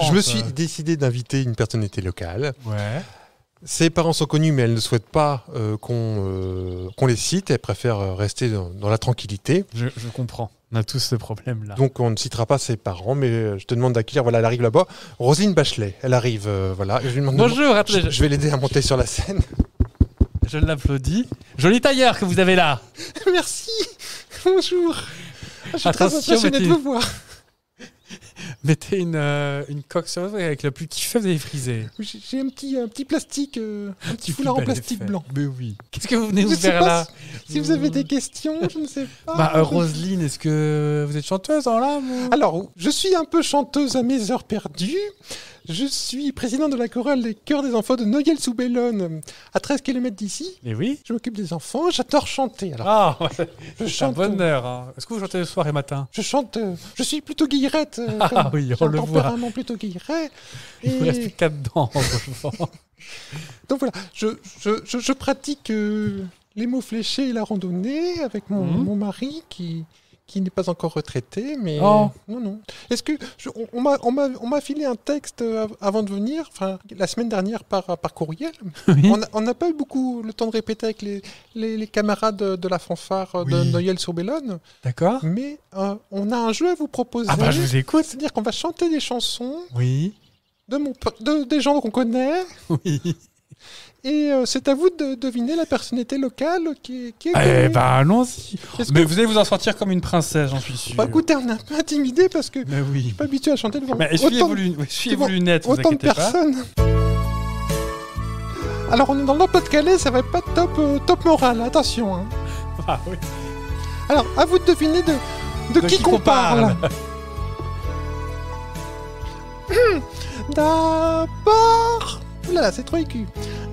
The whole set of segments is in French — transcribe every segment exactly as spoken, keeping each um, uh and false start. France. Je me suis décidé d'inviter une personnalité locale. Ouais. Ses parents sont connus, mais elle ne souhaite pas euh, qu'on euh, qu'on les cite. Elle préfère rester dans, dans la tranquillité. Je, je comprends. On a tous ce problème-là. Donc, on ne citera pas ses parents, mais je te demande d'accueillir. Voilà, elle arrive là-bas. Roselyne Bachelot, elle arrive. Euh, voilà. Je lui demande bonjour. De... Je, je vais l'aider à monter sur la scène. Je l'applaudis. Joli tailleur que vous avez là. Merci. Bonjour. Je suis attention, très impressionné de vous voir. Mettez une, euh, une coque sur votre avec le plus kiffé, vous allez friser. J'ai un petit, un petit plastique, euh, un petit foulard en plastique fait. Blanc. Mais oui. Qu'est-ce que vous venez vous faire là? Si vous avez des questions, je ne sais pas. Bah, euh, Roselyne, est-ce que vous êtes chanteuse en l'âme ou... Alors, je suis un peu chanteuse à mes heures perdues. Je suis président de la chorale des chœurs des enfants de Noyelles-sous-Bellonne, à treize kilomètres d'ici. Mais oui. Je m'occupe des enfants, j'adore chanter. Alors, ah, je chante. C'est un bonheur. Hein. Est-ce que vous chantez le soir et matin? Je chante, euh, je suis plutôt guillerette. Euh, ah oui, on le voit. J'ai un tempérament plutôt guilleret. Il ne reste plus qu'à dedans. Donc voilà, je, je, je, je pratique euh, les mots fléchés et la randonnée avec mon, mmh. mon mari qui... qui n'est pas encore retraité, mais oh. non, non. Est-ce que je, on, on m'a filé un texte avant de venir, enfin la semaine dernière par par courriel. Oui. On n'a pas eu beaucoup le temps de répéter avec les les, les camarades de la fanfare de oui. Noyelles-sous-Bellonne. D'accord. Mais euh, on a un jeu à vous proposer. Ah bah je vous écoute. C'est-à-dire qu'on va chanter des chansons. Oui. De mon de des gens qu'on connaît. Oui. Et euh, c'est à vous de deviner la personnalité locale qui, qui est... Eh ben allons-y. Mais que... vous allez vous en sortir comme une princesse, j'en suis sûr. Bah, écoutez, on est un peu intimidé parce que mais oui. je suis pas habitué à chanter devant... Mais essuyez vos lunettes, vous inquiétez pas. Autant de personnes. Alors, on est dans le Pas-de-Calais, ça va être pas top, euh, top moral, attention. Hein. Ah oui. Alors, à vous de deviner de, de, de qui, qui qu'on parle. D'abord... Là, là, c'est trop écu.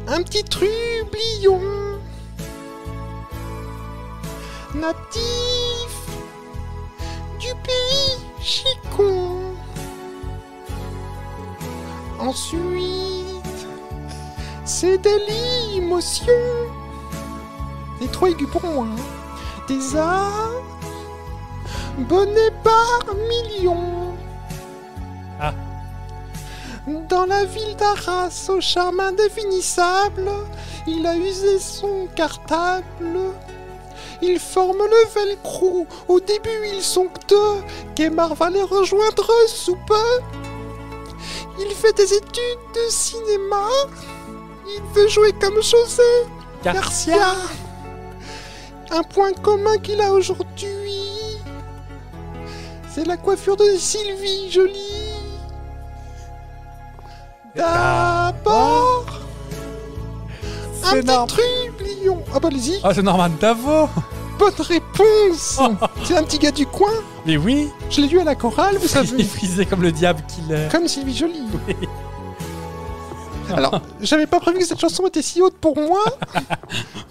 Un petit trublion. Natif du pays chicon. Ensuite, c'est de l'émotion. C'est trop aigu pour moi. Hein. Des abonnés par millions. Ah. Dans la ville d'Arras, au charme indéfinissable, il a usé son cartable. Il forme le velcro, au début ils sont que deux. Kemar va les rejoindre sous peu. Il fait des études de cinéma. Il veut jouer comme José Garcia. Garcia. Un point commun qu'il a aujourd'hui, c'est la coiffure de Sylvie Jolie. D'abord, un petit trublion. Ah bah allez-y. Ah c'est Norman Davos. Bonne réponse. C'est un petit gars du coin. Mais oui. Je l'ai eu à la chorale, vous savez. Il est frisé comme le diable qu'il est. Comme Sylvie Joly. Oui. Alors, j'avais pas prévu que cette chanson était si haute pour moi.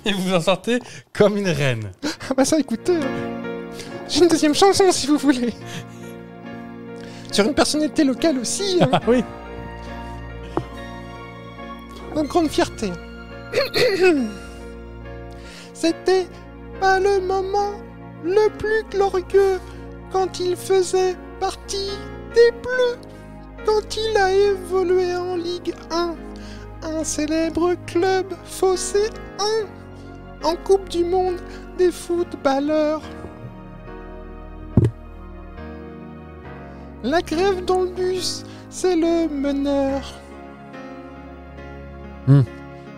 Et vous en sortez comme une reine. Ah bah ça, écoutez. J'ai une deuxième chanson si vous voulez. Sur une personnalité locale aussi. Hein. Ah oui. Une grande fierté. C'était pas le moment le plus glorieux quand il faisait partie des Bleus, quand il a évolué en Ligue un, un célèbre club phocéen, en Coupe du Monde des footballeurs. La grève dans le bus, c'est le meneur. Mmh.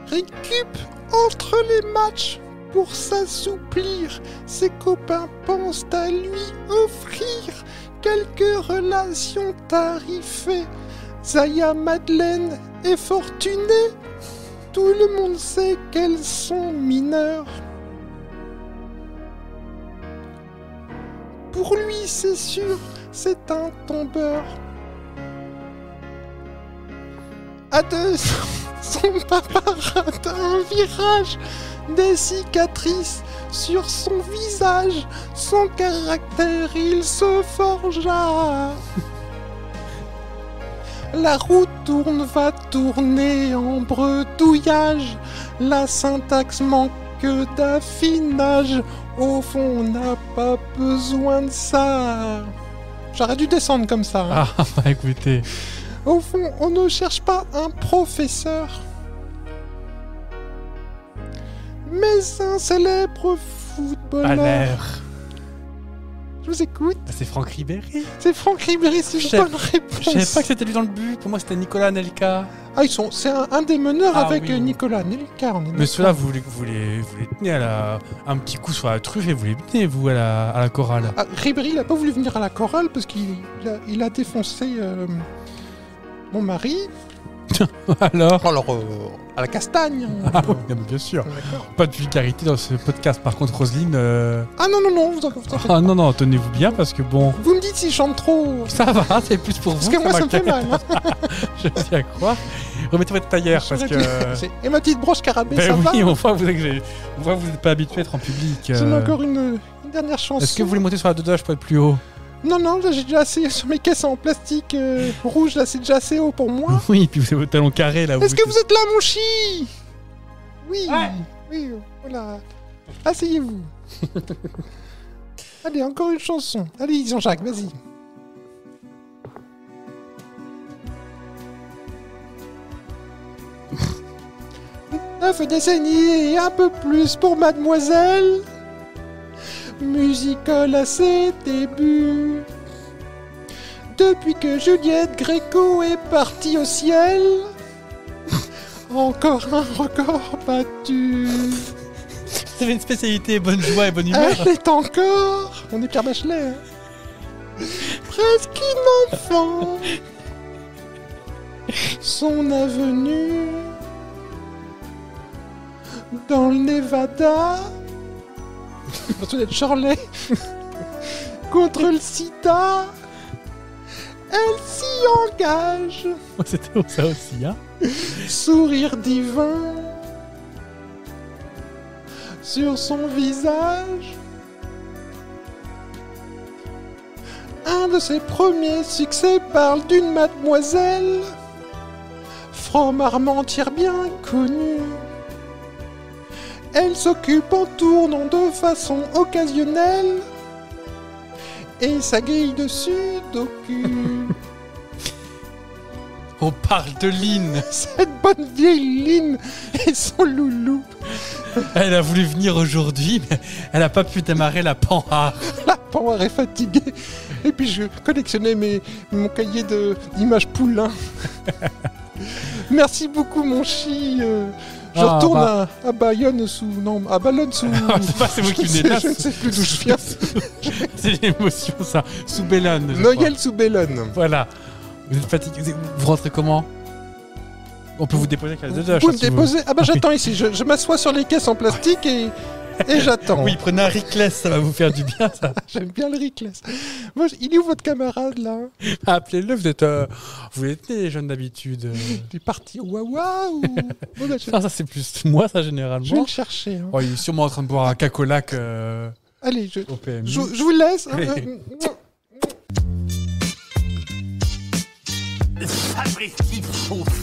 Récup entre les matchs pour s'assouplir. Ses copains pensent à lui offrir quelques relations tarifées. Zaya, Madeleine et Fortunée, tout le monde sait qu'elles sont mineures. Pour lui, c'est sûr, c'est un tombeur. À deux son papa rate un virage, des cicatrices sur son visage, son caractère il se forgea. La roue tourne, va tourner en bredouillage, la syntaxe manque d'affinage, au fond on n'a pas besoin de ça. J'aurais dû descendre comme ça. Hein. Ah bah écoutez... Au fond, on ne cherche pas un professeur, mais un célèbre footballeur. Je vous écoute. Bah, c'est Franck Ribéry. C'est Franck Ribéry, c'est une bonne réponse. Je savais pas que c'était lui dans le but. Pour moi, c'était Nicolas Anelka. Ah, ils sont. C'est un, un des meneurs ah, avec oui. Nicolas Anelka. Mais ceux-là, vous, vous les, vous les tenez à la, un petit coup sur la truffe et vous les tenez, vous, à la, à la chorale. Ah, Ribéry, il n'a pas voulu venir à la chorale parce qu'il il a, il a défoncé euh, mon mari. Alors Alors, euh, à la castagne. Ah oui, non, bien sûr. Pas de vulgarité dans ce podcast. Par contre, Roselyne... Euh... Ah non, non, non, vous en, vous en faites. Ah non, non, tenez-vous bien parce que bon... Vous me dites si je chante trop. Ça va, c'est plus pour parce vous. Parce que moi, ça me fait mal. Je tiens à croire. Remettez votre tailleur parce que... Et ma petite broche carabée, ben ça oui, va. Oui, on voit que on voit que vous n'êtes pas habitué à être en public. J'ai euh... encore une, une dernière chanson. Est-ce que vous voulez monter sur la dodage pour être plus haut? Non, non, j'ai déjà assez sur mes caisses en plastique euh, rouge, là c'est déjà assez haut pour moi. Oui, et puis vous avez vos talons carrés là. Est-ce que vous êtes là, mon chi? Oui, ouais. Oui, voilà. Asseyez-vous. Allez, encore une chanson. Allez, Jean-Jacques, vas-y. Neuf décennies et un peu plus pour mademoiselle. Musicale à ses débuts. Depuis que Juliette Gréco est partie au ciel, encore un record battu. Vous avez une spécialité, bonne joie et bonne humeur. Elle est encore, on est Pierre Bachelet, hein, presque une enfant. Son avenue dans le Nevada. Personne d'être Charlet contre le sida, elle s'y engage. Oh, c'était ça aussi, hein. Sourire divin sur son visage. Un de ses premiers succès parle d'une mademoiselle from Armentières bien connue. Elle s'occupe en tournant de façon occasionnelle et sa grille de sudoku. On parle de Lynn. Cette bonne vieille Lynn et son loulou. Elle a voulu venir aujourd'hui, mais elle n'a pas pu démarrer la panhard. La panhard est fatiguée. Et puis je collectionnais mes, mon cahier d'images poulain. Merci beaucoup, mon chi. Je ah, retourne bah. à, à Bayonne sous... Non, à Ballonne sous... Ah, c'est pas, c'est vous qui venez là. Je ne sais plus d'où je viens. C'est l'émotion, ça. Sous Bellonne. Noyelles-sous-Bellonne. Voilà. Vous êtes fatigué. Vous rentrez comment? On peut vous déposer avec la deux heures. Vous me déposez? Ah bah j'attends ici. Je, je m'assois sur les caisses en plastique et... Et j'attends. Oui, prenez un Rickless, ça va vous faire du bien, ça. J'aime bien le Rickless. Moi, il est où votre camarade, là? Appelez-le, vous êtes... Euh, vous êtes les jeunes d'habitude. Il est parti au Wawa ou... oh, ben, je... Non, ça, c'est plus moi, ça, généralement. Je vais le chercher. Hein. Oh, il est sûrement en train de boire un cacolac euh, allez, je... au P M I. Je, je vous laisse. Allez. Euh...